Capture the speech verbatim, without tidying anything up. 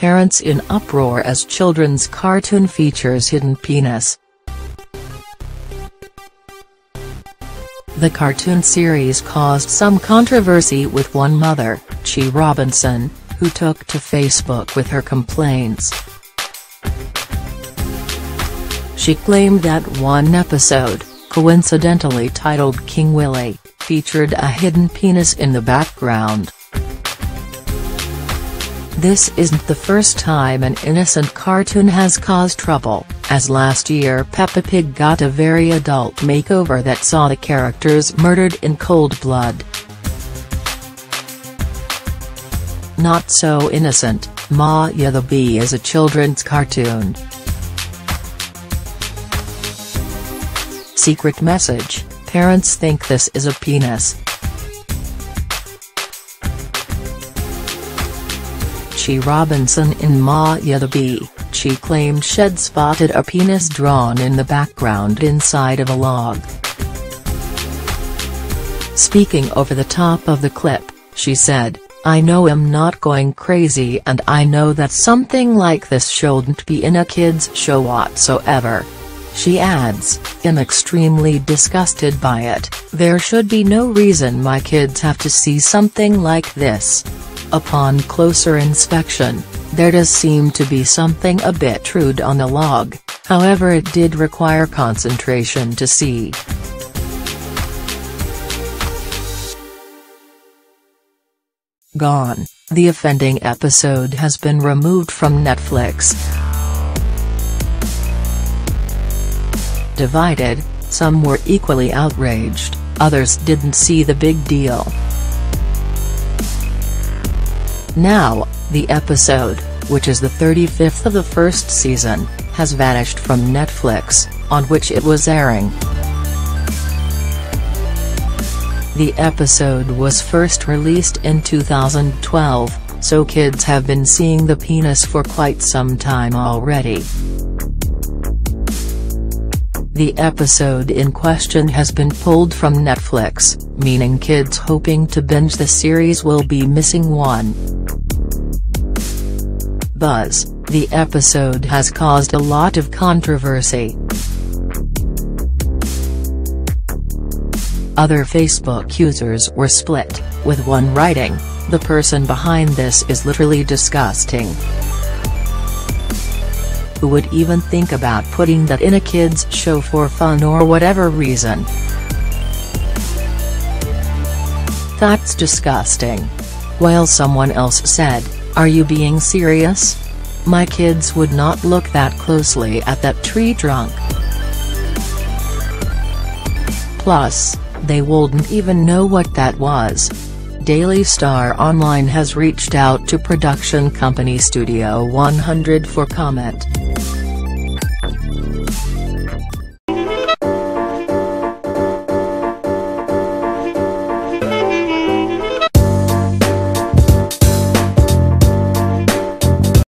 Parents in uproar as children's cartoon features hidden penis. The cartoon series caused some controversy with one mother, Chrissy Robinson, who took to Facebook with her complaints. She claimed that one episode, coincidentally titled King Willie, featured a hidden penis in the background. This isn't the first time an innocent cartoon has caused trouble, as last year Peppa Pig got a very adult makeover that saw the characters murdered in cold blood. Not so innocent, Maya the Bee is a children's cartoon. Secret message: parents think this is a penis. Chrissy Robinson in Maya the Bee, she claimed she'd spotted a penis drawn in the background inside of a log. Speaking over the top of the clip, she said, "I know I'm not going crazy, and I know that something like this shouldn't be in a kids' show whatsoever." She adds, "I'm extremely disgusted by it. There should be no reason my kids have to see something like this." Upon closer inspection, there does seem to be something a bit rude on the log, however it did require concentration to see. Gone, the offending episode has been removed from Netflix. Divided, some were equally outraged, others didn't see the big deal. Now, the episode, which is the thirty-fifth of the first season, has vanished from Netflix, on which it was airing. The episode was first released in two thousand twelve, so kids have been seeing the penis for quite some time already. The episode in question has been pulled from Netflix, meaning kids hoping to binge the series will be missing one. Buzz: the episode has caused a lot of controversy. Other Facebook users were split, with one writing, "The person behind this is literally disgusting. Who would even think about putting that in a kids' show for fun or whatever reason? That's disgusting." While someone else said, "Are you being serious? My kids would not look that closely at that tree trunk. Plus, they wouldn't even know what that was." Daily Star Online has reached out to production company Studio one hundred for comment.